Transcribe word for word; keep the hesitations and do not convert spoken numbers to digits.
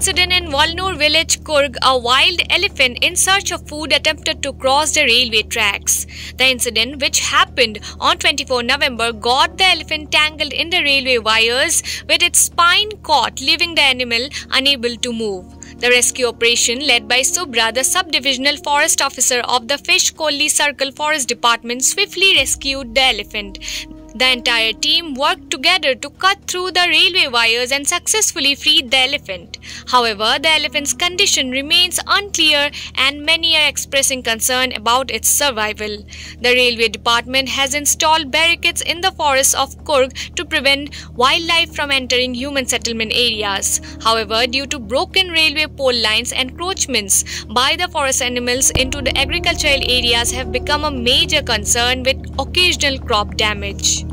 incident in Walnur village, Coorg, a wild elephant in search of food attempted to cross the railway tracks. The incident, which happened on the twenty-fourth of November, got the elephant tangled in the railway wires with its spine caught, leaving the animal unable to move. The rescue operation, led by Subrah, the subdivisional forest officer of the Fish Koli Circle Forest Department, swiftly rescued the elephant. The entire team worked together to cut through the railway wires and successfully freed the elephant. However, the elephant's condition remains unclear and many are expressing concern about its survival. The railway department has installed barricades in the forests of Coorg to prevent wildlife from entering human settlement areas. However, due to broken railway pole lines, encroachments by the forest animals into the agricultural areas have become a major concern with occasional crop damage.